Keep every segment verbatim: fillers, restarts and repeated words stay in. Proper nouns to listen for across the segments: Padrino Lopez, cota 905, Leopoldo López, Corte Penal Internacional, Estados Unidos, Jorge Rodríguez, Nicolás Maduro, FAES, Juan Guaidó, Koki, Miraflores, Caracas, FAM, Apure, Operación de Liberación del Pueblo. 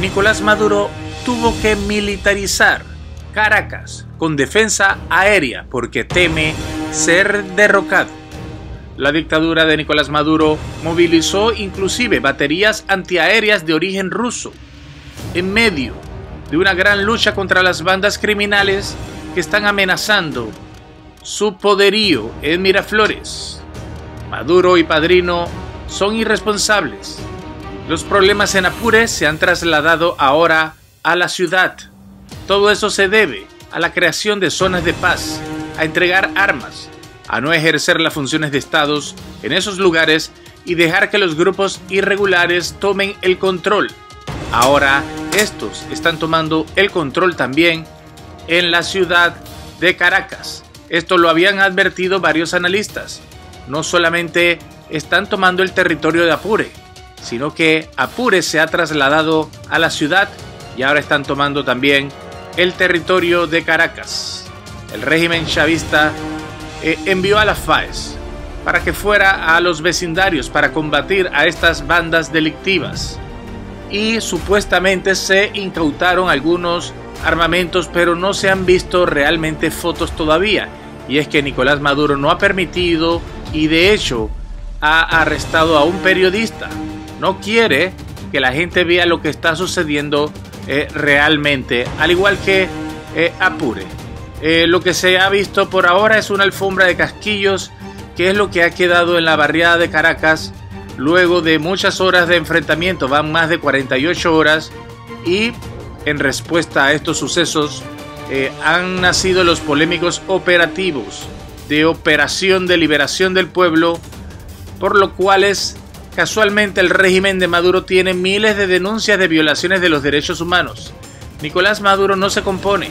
Nicolás Maduro tuvo que militarizar Caracas con defensa aérea porque teme ser derrocado. La dictadura de Nicolás Maduro movilizó inclusive baterías antiaéreas de origen ruso en medio de una gran lucha contra las bandas criminales que están amenazando su poderío en Miraflores. Maduro y Padrino son irresponsables. Los problemas en Apure se han trasladado ahora a la ciudad. Todo eso se debe a la creación de zonas de paz, a entregar armas, a no ejercer las funciones de estados en esos lugares y dejar que los grupos irregulares tomen el control. Ahora estos están tomando el control también en la ciudad de Caracas. Esto lo habían advertido varios analistas. No solamente están tomando el territorio de Apure, sino que Apure se ha trasladado a la ciudad y ahora están tomando también el territorio de Caracas. El régimen chavista Eh, envió a la F A E S para que fuera a los vecindarios para combatir a estas bandas delictivas y supuestamente se incautaron algunos armamentos, pero no se han visto realmente fotos todavía, y es que Nicolás Maduro no ha permitido y de hecho ha arrestado a un periodista. No quiere que la gente vea lo que está sucediendo eh, realmente, al igual que eh, Apure. Eh, lo que se ha visto por ahora es una alfombra de casquillos, que es lo que ha quedado en la barriada de Caracas luego de muchas horas de enfrentamiento. Van más de cuarenta y ocho horas y en respuesta a estos sucesos eh, han nacido los polémicos operativos de Operación de Liberación del Pueblo, por lo cuales casualmente el régimen de Maduro tiene miles de denuncias de violaciones de los derechos humanos. Nicolás Maduro no se compone.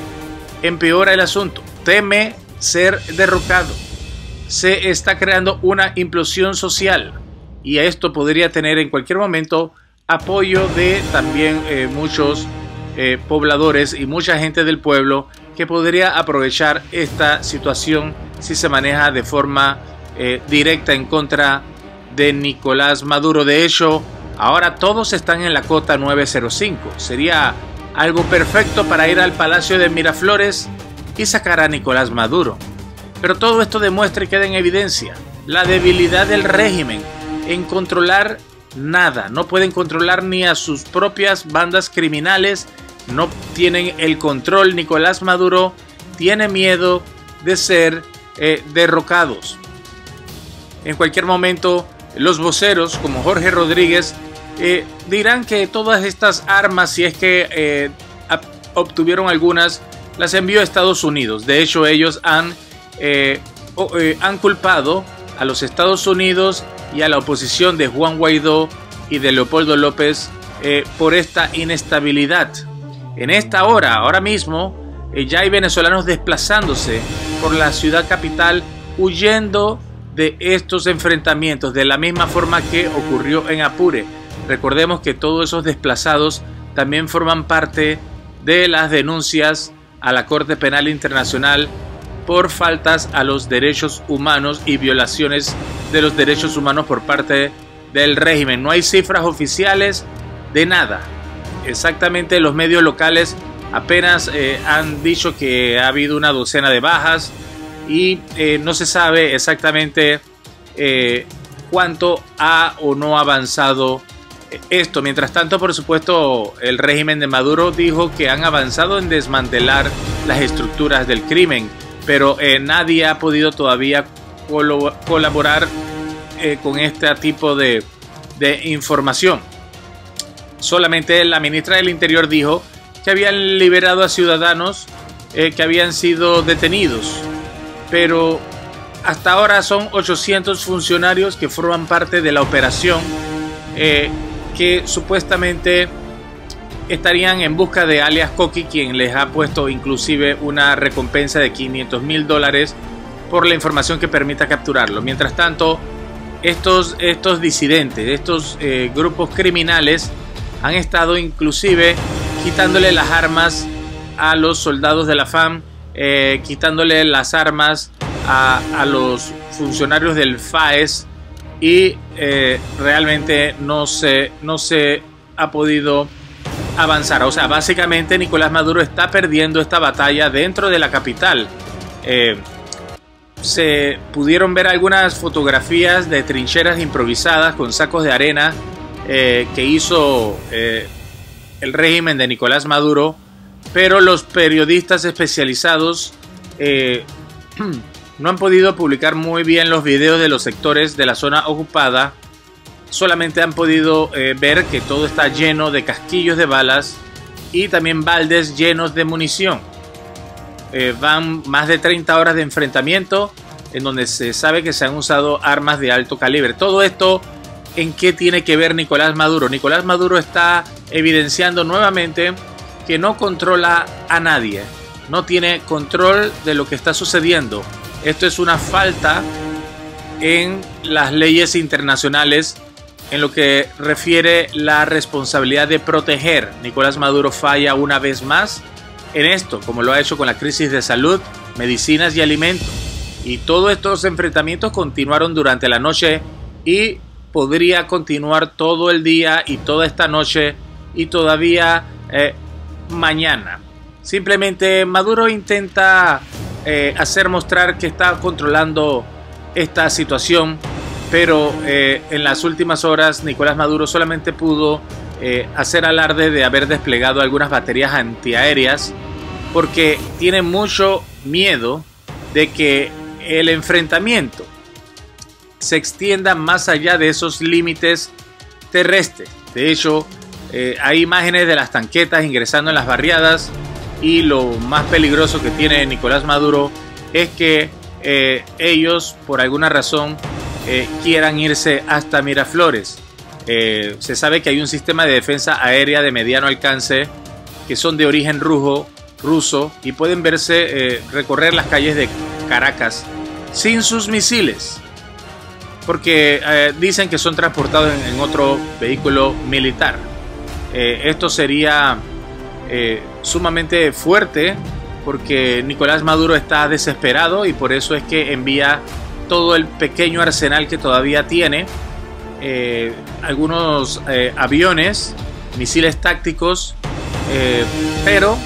Empeora el asunto, teme ser derrocado, se está creando una implosión social y esto podría tener en cualquier momento apoyo de también eh, muchos eh, pobladores y mucha gente del pueblo que podría aprovechar esta situación si se maneja de forma eh, directa en contra de Nicolás Maduro. De hecho, ahora todos están en la cota nueve cero cinco, sería algo perfecto para ir al Palacio de Miraflores y sacar a Nicolás Maduro. Pero todo esto demuestra y queda en evidencia la debilidad del régimen en controlar nada. No pueden controlar ni a sus propias bandas criminales, no tienen el control. Nicolás Maduro tiene miedo de ser eh, derrocados. En cualquier momento, los voceros como Jorge Rodríguez Eh, dirán que todas estas armas, si es que eh, obtuvieron algunas, las envió a Estados Unidos. De hecho, ellos han, eh, oh, eh, han culpado a los Estados Unidos y a la oposición de Juan Guaidó y de Leopoldo López eh, por esta inestabilidad. En esta hora, ahora mismo, eh, ya hay venezolanos desplazándose por la ciudad capital, huyendo de estos enfrentamientos, de la misma forma que ocurrió en Apure. Recordemos que todos esos desplazados también forman parte de las denuncias a la Corte Penal Internacional por faltas a los derechos humanos y violaciones de los derechos humanos por parte del régimen. No hay cifras oficiales de nada. Exactamente, los medios locales apenas eh, han dicho que ha habido una docena de bajas y eh, no se sabe exactamente eh, cuánto ha o no avanzado esto. Mientras tanto, por supuesto, el régimen de Maduro dijo que han avanzado en desmantelar las estructuras del crimen, pero eh, nadie ha podido todavía col- colaborar eh, con este tipo de, de información. Solamente la ministra del Interior dijo que habían liberado a ciudadanos eh, que habían sido detenidos, pero hasta ahora son ochocientos funcionarios que forman parte de la operación eh, que supuestamente estarían en busca de alias Koki, quien les ha puesto inclusive una recompensa de quinientos mil dólares por la información que permita capturarlo. Mientras tanto, estos, estos disidentes, estos eh, grupos criminales han estado inclusive quitándole las armas a los soldados de la F A M, eh, quitándole las armas a, a los funcionarios del F A E S, y eh, realmente no se, no se ha podido avanzar. O sea, básicamente Nicolás Maduro está perdiendo esta batalla dentro de la capital. Eh, se pudieron ver algunas fotografías de trincheras improvisadas con sacos de arena eh, que hizo eh, el régimen de Nicolás Maduro, pero los periodistas especializados eh, no han podido publicar muy bien los videos de los sectores de la zona ocupada. Solamente han podido eh, ver que todo está lleno de casquillos de balas y también baldes llenos de munición. Eh, van más de treinta horas de enfrentamiento en donde se sabe que se han usado armas de alto calibre. Todo esto, ¿en qué tiene que ver Nicolás Maduro? Nicolás Maduro está evidenciando nuevamente que no controla a nadie. No tiene control de lo que está sucediendo. Esto es una falta en las leyes internacionales en lo que refiere la responsabilidad de proteger. Nicolás Maduro falla una vez más en esto, como lo ha hecho con la crisis de salud, medicinas y alimentos. Y todos estos enfrentamientos continuaron durante la noche y podría continuar todo el día y toda esta noche y todavía eh, mañana. Simplemente Maduro intenta eh, hacer mostrar que está controlando esta situación, pero eh, en las últimas horas Nicolás Maduro solamente pudo eh, hacer alarde de haber desplegado algunas baterías antiaéreas porque tiene mucho miedo de que el enfrentamiento se extienda más allá de esos límites terrestres. De hecho, eh, hay imágenes de las tanquetas ingresando en las barriadas y lo más peligroso que tiene Nicolás Maduro es que eh, ellos por alguna razón Eh, quieran irse hasta Miraflores. Eh, se sabe que hay un sistema de defensa aérea de mediano alcance que son de origen ruso, ruso y pueden verse eh, recorrer las calles de Caracas sin sus misiles porque eh, dicen que son transportados en, en otro vehículo militar. Eh, esto sería eh, sumamente fuerte porque Nicolás Maduro está desesperado y por eso es que envía todo el pequeño arsenal que todavía tiene, eh, algunos eh, aviones, misiles tácticos, eh, pero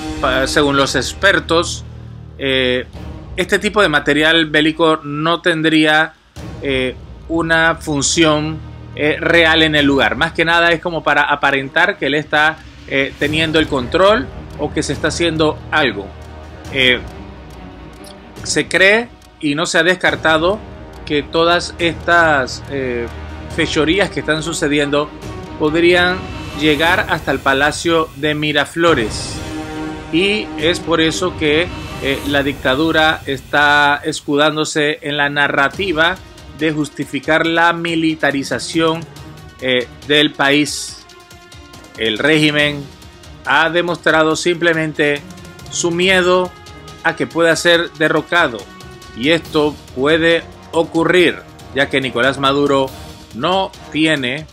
según los expertos eh, este tipo de material bélico no tendría eh, una función eh, real en el lugar. Más que nada es como para aparentar que él está eh, teniendo el control o que se está haciendo algo. Eh, se cree y no se ha descartado que todas estas eh, fechorías que están sucediendo podrían llegar hasta el Palacio de Miraflores. Y es por eso que eh, la dictadura está escudándose en la narrativa de justificar la militarización eh, del país. El régimen ha demostrado simplemente su miedo a que pueda ser derrocado. Y esto puede ocurrir, ya que Nicolás Maduro no tiene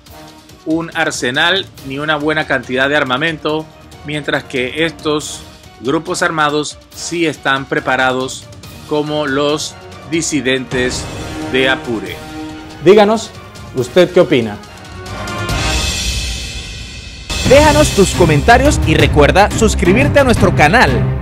un arsenal ni una buena cantidad de armamento, mientras que estos grupos armados sí están preparados, como los disidentes de Apure. Díganos, ¿usted qué opina? Déjanos tus comentarios y recuerda suscribirte a nuestro canal.